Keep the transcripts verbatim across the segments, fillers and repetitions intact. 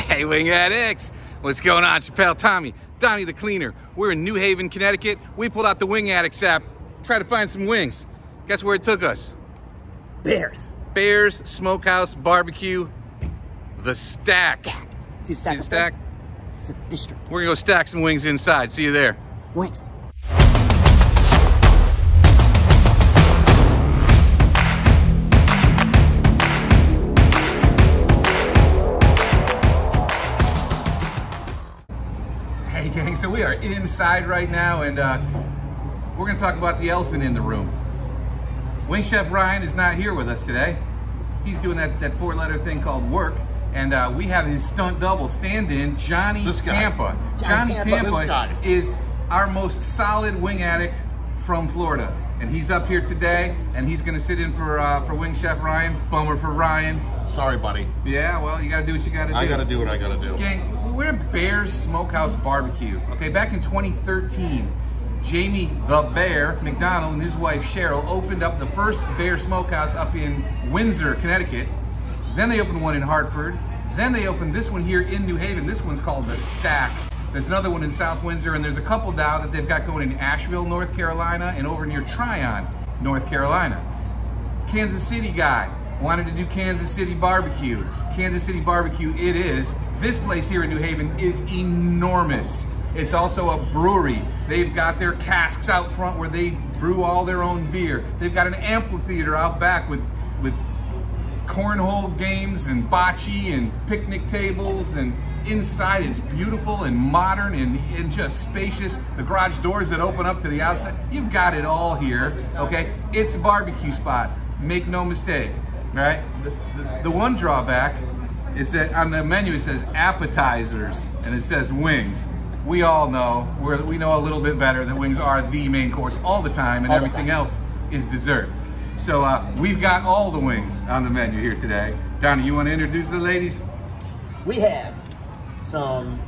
Hey, Wing Addicts! What's going on? Chappelle Tommy, Donnie the Cleaner. We're in New Haven, Connecticut. We pulled out the Wing Addicts app, tried to find some wings. Guess where it took us? Bear's. Bear's Smokehouse Barbecue, The Stack. Stack. See the Stack? See the Stack? It's a district. We're gonna go stack some wings inside. See you there. Wings. So we are inside right now, and uh, we're going to talk about the elephant in the room. Wing Chef Ryan is not here with us today. He's doing that, that four-letter thing called work, and uh, we have his stunt double stand-in, Johnny Tampa. Johnny, Johnny Tampa, Tampa is our most solid wing addict from Florida, and he's up here today, and he's going to sit in for uh, for Wing Chef Ryan. Bummer for Ryan. Sorry, buddy. Yeah, well, you got to do what you got to do. I got to do what I got to do. Gang, we're at Bear's Smokehouse Barbecue. Okay, back in twenty thirteen, Jamie the Bear McDonald and his wife Cheryl opened up the first Bear Smokehouse up in Windsor, Connecticut. Then they opened one in Hartford. Then they opened this one here in New Haven. This one's called The Stack. There's another one in South Windsor, and there's a couple now that they've got going in Asheville, North Carolina, and over near Tryon, North Carolina. Kansas City guy wanted to do Kansas City barbecue. Kansas City barbecue it is. This place here in New Haven is enormous. It's also a brewery. They've got their casks out front where they brew all their own beer. They've got an amphitheater out back with, with cornhole games and bocce and picnic tables, and inside it's beautiful and modern and, and just spacious. The garage doors that open up to the outside. You've got it all here, okay? It's a barbecue spot, make no mistake, right? The, the, the one drawback is that on the menu it says appetizers and it says wings. We all know, we're, we know a little bit better that wings are the main course all the time, and all everything time. else is dessert. So uh, we've got all the wings on the menu here today. Donnie, you want to introduce the ladies? We have some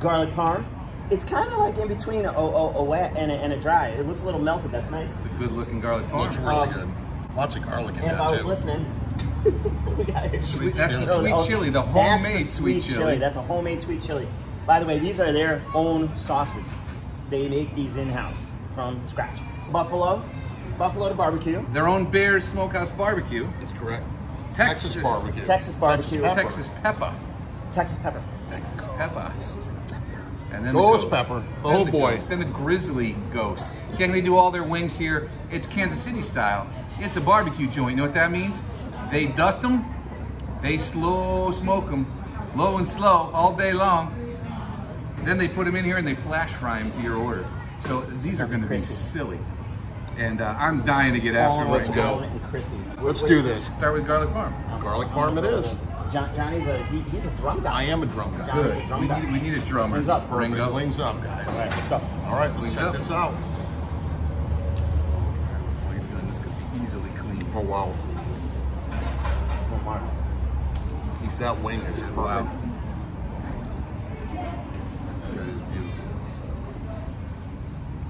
garlic parm. It's kind of like in between a, a, a wet and a, and a dry. It looks a little melted. That's nice. It's a good looking garlic parm. Looks really um, good. Lots of garlic in that too. If I was listening. we got sweet sweet, that's the sweet oh, chili, the homemade the sweet, sweet chili. chili. That's a homemade sweet chili. By the way, these are their own sauces. They make these in-house from scratch. Buffalo, buffalo to barbecue. Their own Bear's Smokehouse Barbecue. That's correct. Texas, Texas barbecue. Texas barbecue. Texas pepper. Texas pepper. Texas pepper. Texas pepper. And then ghost, the ghost pepper. Oh boy. Ghost. Then the Grizzly Ghost. Gang, they do all their wings here. It's Kansas City style. It's a barbecue joint. You know what that means? They dust them, they slow smoke them, low and slow, all day long. Then they put them in here and they flash fry them to your order. So these are going to be silly. And uh, I'm dying to get after it. Let's go. Let's do this. Start with garlic parm. Garlic parm it is. John, Johnny's a, he, he's a drum guy. I am a drum guy. Good. A drum we, guy. Need, we need a drummer. Wings up. Bring up. Wings up, guys. All right, let's go. All right, let's check this out. I'm feeling this could be easily clean. Oh, wow. He's that wing is perfect. Wow.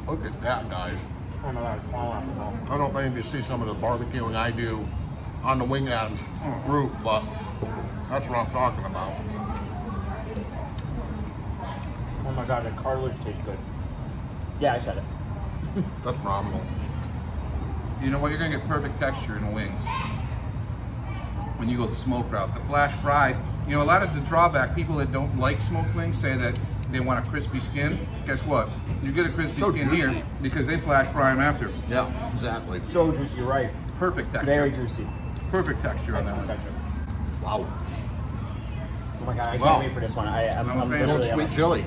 Look at that, guys. I don't think you see some of the barbecuing I do on the Wing Addicts group, but that's what I'm talking about. Oh my God, the cartilage tastes good. Yeah, I said it. That's phenomenal. You know what? You're gonna get perfect texture in wings when you go the smoke route. The flash fry, you know, a lot of the drawback, people that don't like smoked wings say that they want a crispy skin. Guess what? You get a crispy so skin juicy. Here because they flash fry them after. Yeah, exactly. So juicy, you're right. Perfect texture. Very juicy. Perfect texture on that one. Texture. Wow. Oh my God, I wow. can't wait for this one. I, I'm, I'm, I'm literally sweet I'm, chili.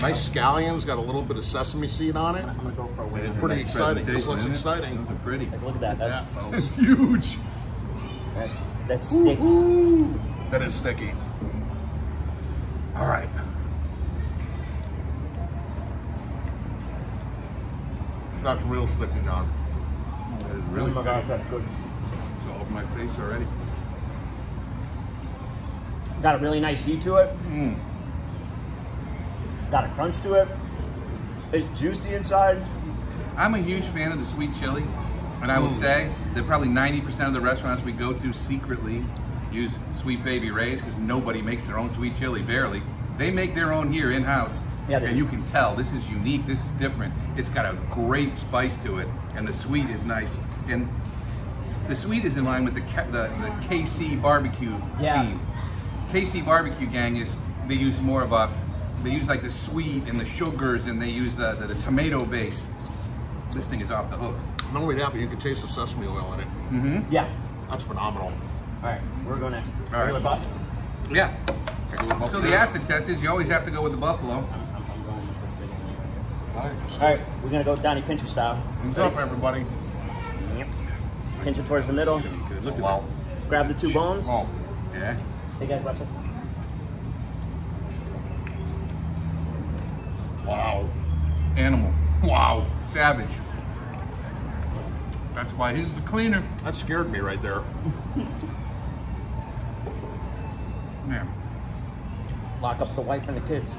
Nice scallions, got a little bit of sesame seed on it. I'm gonna go for a wing. It's pretty nice exciting. This looks it? exciting. Those are pretty. Like, look at that. That's, yeah, that's huge. That's That's sticky. Ooh, that is sticky. All right. That's real sticky, John. That is really oh my gosh, that's good. It's all over my face already. Got a really nice heat to it. Mm. Got a crunch to it. It's juicy inside. I'm a huge fan of the sweet chili. And I will say that probably ninety percent of the restaurants we go to secretly use Sweet Baby Ray's because nobody makes their own sweet chili, barely. They make their own here in-house. Yeah, and you can tell this is unique, this is different. It's got a great spice to it, and the sweet is nice. And the sweet is in line with the the, the K C barbecue yeah. theme. K C barbecue gang is, they use more of a, they use like the sweet and the sugars, and they use the, the, the tomato base. This thing is off the hook. Not only that, but you can taste the sesame oil in it. Mm-hmm. Yeah. That's phenomenal. All right, where do we go next? All right. Buff? Yeah. So the acid test is you always have to go with the buffalo. All right, we're gonna go Donnie Pincher style. What's up, everybody? Yep. Pinch it towards the middle. Look at wow. that. Grab the two bones. Oh, yeah. Hey guys, watch this. Wow. Animal. Wow. Savage. That's why he's the cleaner. That scared me right there. Man. Lock up the wife and the kids.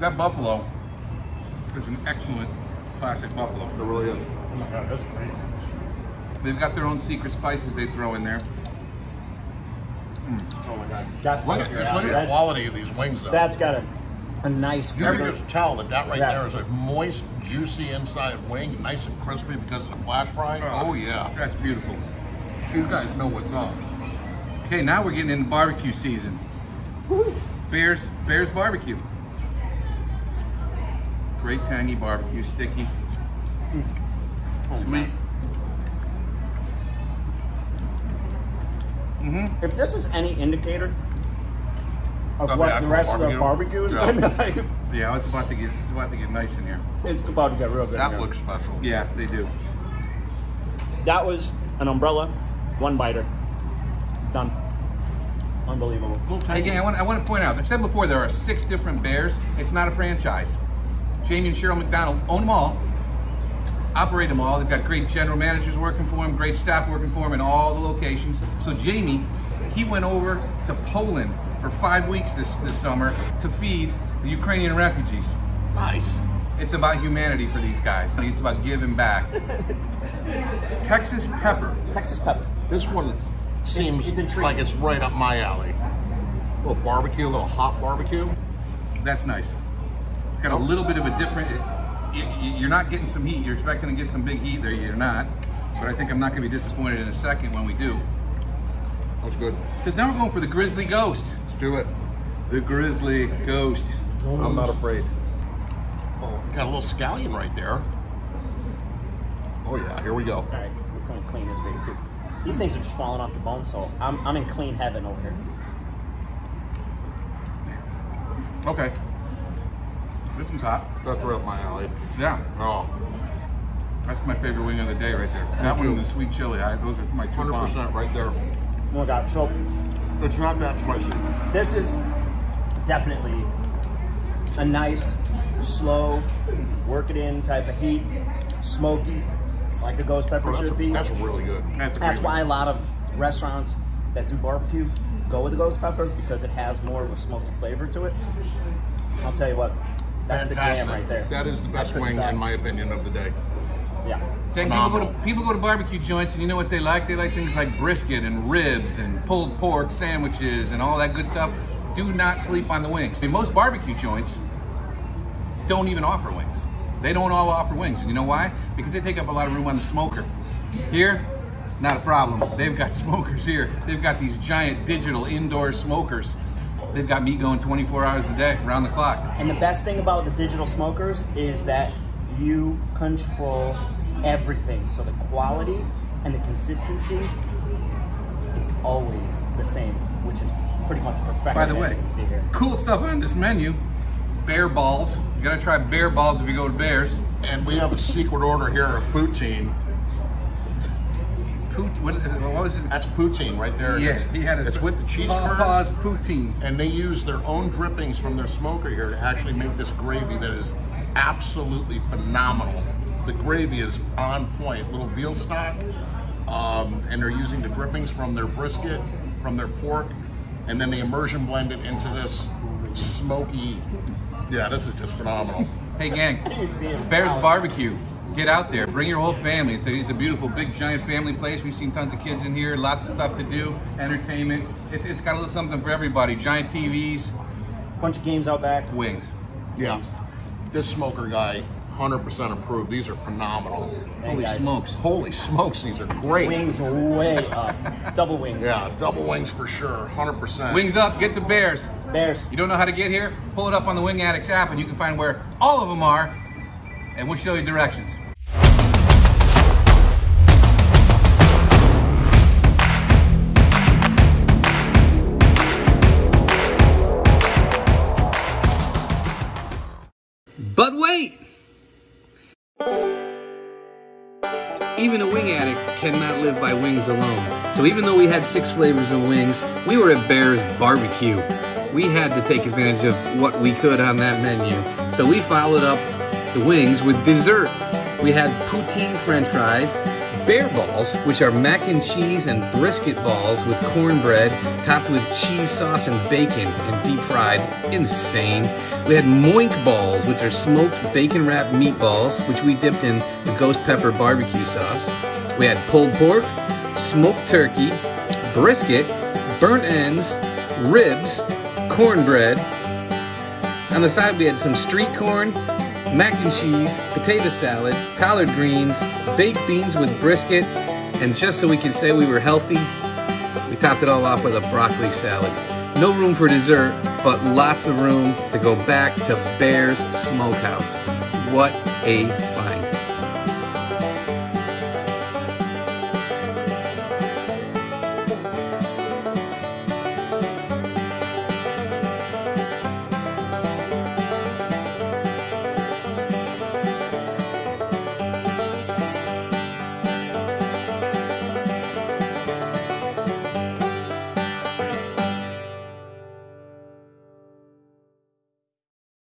That buffalo is an excellent classic buffalo. It really is. Oh my God, that's crazy. They've got their own secret spices they throw in there. Mm. Oh my God. That's look at, look at the quality of these wings though. That's got a, a nice flavor. You can just tell that that right yeah. there is a moist, juicy inside wing, nice and crispy because of the flash frying. Oh, oh yeah. That's beautiful. You guys know what's up. Okay, now we're getting into barbecue season. Woo. Bear's, Bear's barbecue. Great tangy barbecue, sticky, oh, sweet. Mm-hmm. If this is any indicator of oh, what yeah, the rest of the barbecue is yeah. like, yeah, it's about to get it's about to get nice in here. It's about to get real good. That looks special. Yeah, they do. That was an umbrella, one biter, done. Unbelievable. Again, I want I want to point out. I said before there are six different Bears. It's not a franchise. Jamie and Cheryl McDonald own them all, operate them all. They've got great general managers working for them, great staff working for them in all the locations. So Jamie, he went over to Poland for five weeks this, this summer to feed the Ukrainian refugees. Nice. It's about humanity for these guys. It's about giving back. Texas pepper. Texas pepper. This one seems it's, it's like it's right up my alley. A little barbecue, a little hot barbecue. That's nice. Got a little bit of a different, you're not getting some heat. You're expecting to get some big heat there, you're not. But I think I'm not gonna be disappointed in a second when we do. That's good. Because now we're going for the Grizzly Ghost. Let's do it. The Grizzly Ghost. Ghost. I'm not afraid. Oh, got a little scallion right there. Oh yeah, here we go. All right, we're gonna clean this baby too. These things are just falling off the bone, so I'm, I'm in clean heaven over here. Okay. This one's hot. That's right up my alley. Yeah. Oh. That's my favorite wing of the day right there. That one and the sweet chili. I, those are my two bombs. one hundred percent right there. Oh my God. So it's not that spicy. This is definitely a nice, slow, work it in type of heat. Smoky, like a ghost pepper oh, should a, be. That's really good. That's, a that's why one. a lot of restaurants that do barbecue go with the ghost pepper because it has more of a smoky flavor to it. I'll tell you what. That's Fantastic. the jam right there. That is the best wing, stuff. in my opinion, of the day. Yeah. People go, to, people go to barbecue joints, and you know what they like? They like things like brisket and ribs and pulled pork sandwiches and all that good stuff. Do not sleep on the wings. I mean, most barbecue joints don't even offer wings. They don't all offer wings. And you know why? Because they take up a lot of room on the smoker. Here, not a problem. They've got smokers here. They've got these giant digital indoor smokers. They've got meat going twenty-four hours a day, around the clock. And the best thing about the digital smokers is that you control everything. So the quality and the consistency is always the same, which is pretty much perfect. By the way, you can see here. Cool stuff on this menu. Bear balls. You gotta try bear balls if you go to Bears. And we have a secret order here of poutine. What, what was it? That's poutine right there. Yeah, it's, he had a, it's with the cheese curds, poutine, and they use their own drippings from their smoker here to actually make this gravy that is absolutely phenomenal. The gravy is on point. Little veal stock, um, and they're using the drippings from their brisket, from their pork, and then they immersion blend it into this smoky. Yeah, this is just phenomenal. Hey gang, Bear's Barbecue. Get out there, bring your whole family. It's a, it's a beautiful, big, giant family place. We've seen tons of kids in here, lots of stuff to do, entertainment. It's, it's got a little something for everybody. Giant T Vs. Bunch of games out back. Wings. Yeah. Wings. This smoker guy, one hundred percent approved. These are phenomenal. Hey, Holy guys. smokes. Holy smokes, these are great. Wings way up. Double wings. Yeah, double wings for sure, one hundred percent. Wings up, get to Bear's. Bear's. You don't know how to get here? Pull it up on the Wing Addicts app and you can find where all of them are. And we'll show you directions. But wait! Even a wing addict cannot live by wings alone. So even though we had six flavors of wings, we were at Bear's Barbecue. We had to take advantage of what we could on that menu. So we followed up the wings with dessert. We had poutine french fries, bear balls, which are mac and cheese and brisket balls with cornbread, topped with cheese sauce and bacon and deep fried. Insane. We had Moink Balls, which are smoked bacon wrapped meatballs, which we dipped in the ghost pepper barbecue sauce. We had pulled pork, smoked turkey, brisket, burnt ends, ribs, cornbread. On the side we had some street corn, mac and cheese, potato salad, collard greens, baked beans with brisket, and just so we could say we were healthy, we topped it all off with a broccoli salad. No room for dessert, but lots of room to go back to Bear's Smokehouse. What a